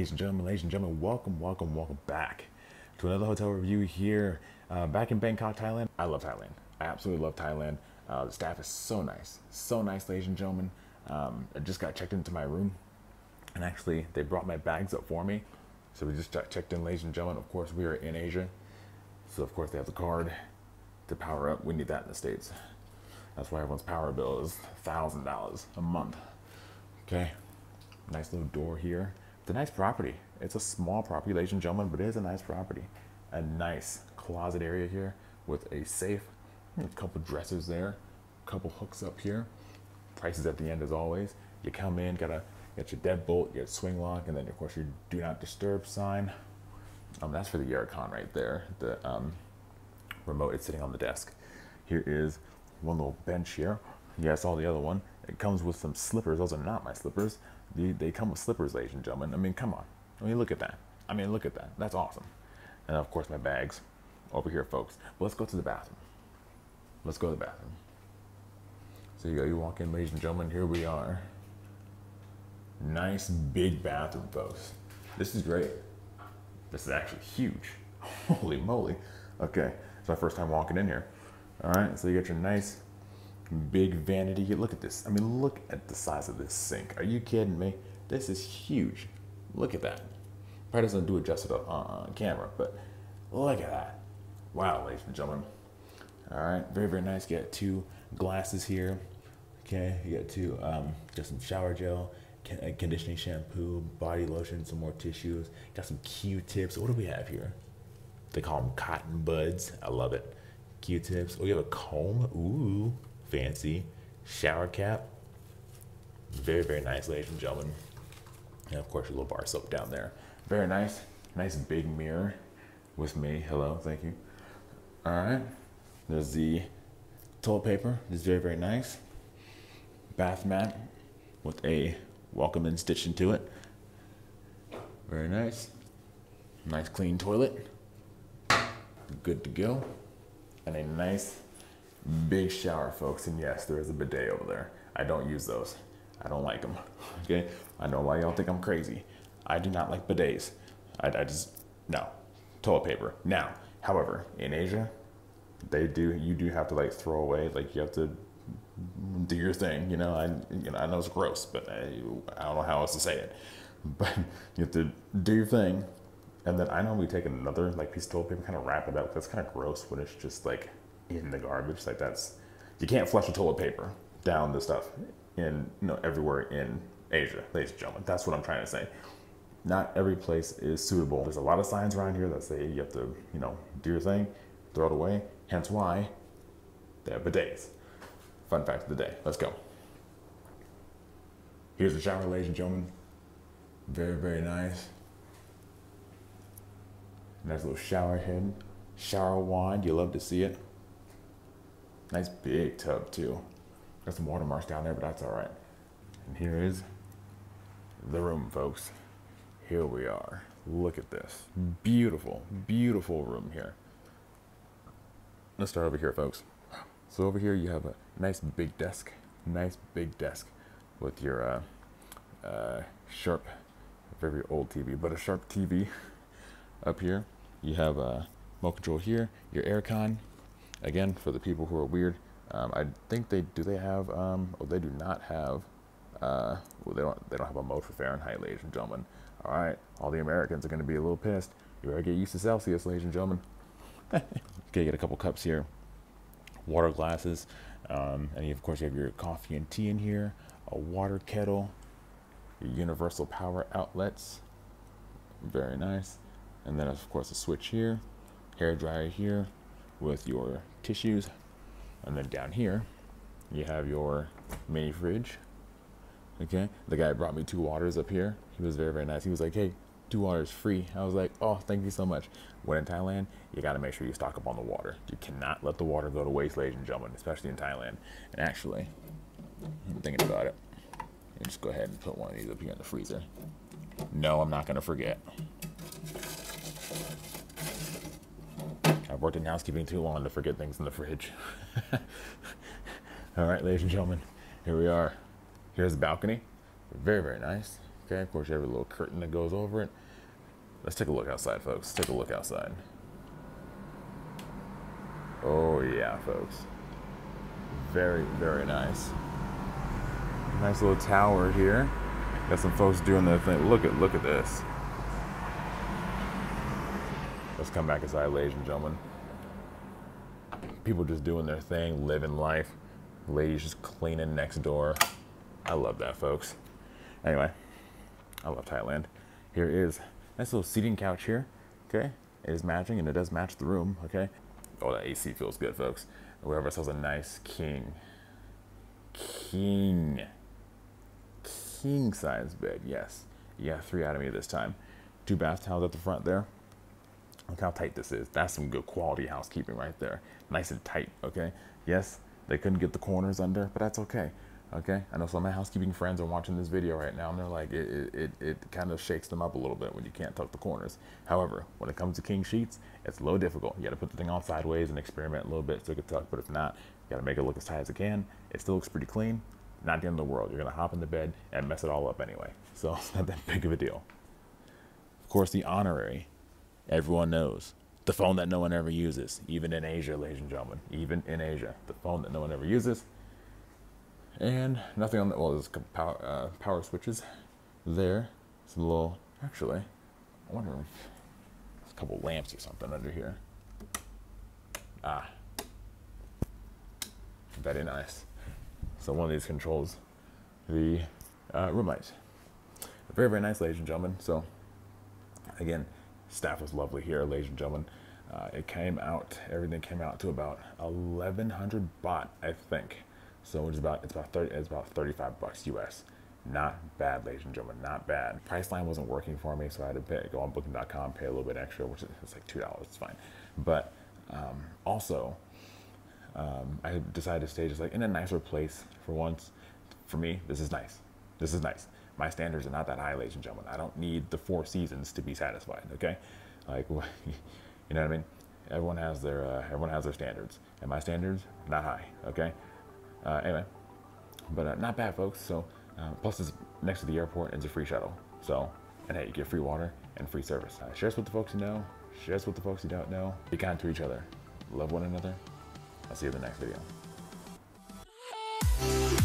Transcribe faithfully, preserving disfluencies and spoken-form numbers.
Ladies and gentlemen, ladies and gentlemen, welcome, welcome, welcome back to another hotel review here, uh, back in Bangkok, Thailand. I love Thailand. I absolutely love Thailand. Uh, the staff is so nice, so nice, ladies and gentlemen. Um, I just got checked into my room, and actually they brought my bags up for me. So we just got checked in, ladies and gentlemen. Of course, we are in Asia, so of course they have the card to power up. We need that in the States. That's why everyone's power bill is one thousand dollars a month. Okay, nice little door here. It's a nice property. It's a small property, ladies and gentlemen, but it is a nice property. A nice closet area here with a safe, a couple dressers there, a couple hooks up here. Prices at the end as always. You come in, gotta get your deadbolt, your swing lock, and then of course your do not disturb sign. Um, that's for the aircon right there. The um, remote is sitting on the desk. Here is one little bench here. Yeah, I saw the other one. It comes with some slippers. Those are not my slippers. They, they come with slippers, ladies and gentlemen. I mean, come on. I mean, look at that. I mean, look at that. That's awesome. And of course, my bags over here, folks. But let's go to the bathroom. Let's go to the bathroom. So you go, you walk in, ladies and gentlemen. Here we are. Nice big bathroom, folks. This is great. This is actually huge. Holy moly. Okay, it's my first time walking in here. All right, so you got your nice big vanity. Look at this. I mean, look at the size of this sink. Are you kidding me? This is huge. Look at that. Probably doesn't do it justice on camera, but look at that. Wow, ladies and gentlemen. All right, very, very nice. You got two glasses here. Okay, you got two, um, got some shower gel, conditioning shampoo, body lotion, some more tissues. Got some Q-tips. What do we have here? They call them cotton buds. I love it. Q-tips. Oh, you have a comb. Ooh. Fancy shower cap. Very, very nice, ladies and gentlemen. And of course, your little bar soap down there. Very nice. Nice big mirror with me. Hello, thank you. All right. There's the toilet paper. It's very, very nice. Bath mat with a welcome in stitch into it. Very nice. Nice clean toilet. Good to go. And a nice big shower, folks. And yes, there is a bidet over there. I don't use those. I don't like them. Okay, I know why y'all think I'm crazy. I do not like bidets. I, I just, no. Toilet paper. Now, however, in Asia, they do, you do have to like throw away, like you have to do your thing, you know. I, you know, I know it's gross, but I, I don't know how else to say it, but you have to do your thing. And then I normally take another like piece of toilet paper, kind of wrap it up. That's kind of gross when it's just like in the garbage. Like that's, you can't flush the toilet paper down the stuff in, you know, everywhere in Asia, ladies and gentlemen. That's what I'm trying to say. Not every place is suitable. There's a lot of signs around here that say you have to, you know, do your thing, throw it away. Hence why they have bidets. Fun fact of the day. Let's go. Here's the shower, ladies and gentlemen. Very, very nice. Nice little shower head, shower wand. You love to see it. Nice big tub too. Got some water marks down there, but that's all right. And here is the room, folks. Here we are. Look at this. Beautiful, beautiful room here. Let's start over here, folks. So over here you have a nice big desk, nice big desk with your uh, uh, sharp, very old T V, but a sharp T V up here. You have a uh, remote control here, your aircon. Again, for the people who are weird, um, I think they do. They have, um, oh, they do not have. Uh, well, they don't. They don't have a mode for Fahrenheit, ladies and gentlemen. All right, all the Americans are going to be a little pissed. You better get used to Celsius, ladies and gentlemen. Okay, get a couple cups here, water glasses, um, and you, of course you have your coffee and tea in here, a water kettle, your universal power outlets. Very nice, and then of course a switch here, hair dryer here, with your tissues. And then down here you have your mini fridge. Okay, the guy brought me two waters up here. He was very, very nice. He was like, hey, two waters free. I was like, oh, thank you so much. When in Thailand, you got to make sure you stock up on the water. You cannot let the water go to waste, ladies and gentlemen, especially in Thailand. And actually, I'm thinking about it, I'll just go ahead and put one of these up here in the freezer. No, I'm not going to forget. I've worked in housekeeping too long to forget things in the fridge. All right, ladies and gentlemen, here we are. Here's the balcony. Very, very nice. Okay, of course you have a little curtain that goes over it. Let's take a look outside, folks. Let's take a look outside. Oh yeah, folks. Very, very nice. Nice little tower here. Got some folks doing their thing. Look at look at this. Let's come back inside, ladies and gentlemen. People just doing their thing, living life. Ladies just cleaning next door. I love that, folks. Anyway, I love Thailand. Here is nice little seating couch here. Okay, it is matching, and it does match the room. Okay. Oh, that A C feels good, folks. We have ourselves a nice king, king, king size bed. Yes, yeah, three out of me this time. Two bath towels at the front there. Look how tight this is. That's some good quality housekeeping right there. Nice and tight, okay? Yes, they couldn't get the corners under, but that's okay, okay? I know some of my housekeeping friends are watching this video right now, and they're like, it, it, it kind of shakes them up a little bit when you can't tuck the corners. However, when it comes to king sheets, it's a little difficult. You got to put the thing on sideways and experiment a little bit so it can tuck, but if not, you got to make it look as tight as it can. It still looks pretty clean. Not the end of the world. You're going to hop in the bed and mess it all up anyway. So it's not that big of a deal. Of course, the honorary. Everyone knows. The phone that no one ever uses, even in Asia, ladies and gentlemen, even in Asia, the phone that no one ever uses. And nothing on the, well, there's power, uh, power switches there. It's a little, actually, I wonder if there's a couple lamps or something under here. Ah, very nice. So one of these controls the uh, room lights. Very, very nice, ladies and gentlemen. So again, staff was lovely here, ladies and gentlemen. Uh, it came out, everything came out to about eleven hundred baht, I think. So it's about, it's about thirty, it's about thirty-five bucks U S. Not bad, ladies and gentlemen, not bad. Priceline wasn't working for me, so I had to pay, go on booking dot com, pay a little bit extra, which is like two dollars, it's fine. But um, also, um, I decided to stay just like in a nicer place for once. For me, this is nice, this is nice. My standards are not that high, ladies and gentlemen. I don't need the Four Seasons to be satisfied, okay? Like, you know what I mean? Everyone has their uh, everyone has their standards, and my standards not high, okay? Uh, anyway, but uh, not bad, folks. So, uh, plus it's next to the airport, and it's a free shuttle. So, and hey, you get free water and free service. Uh, share us with the folks you know. Share us with the folks you don't know. Be kind to each other. Love one another. I'll see you in the next video.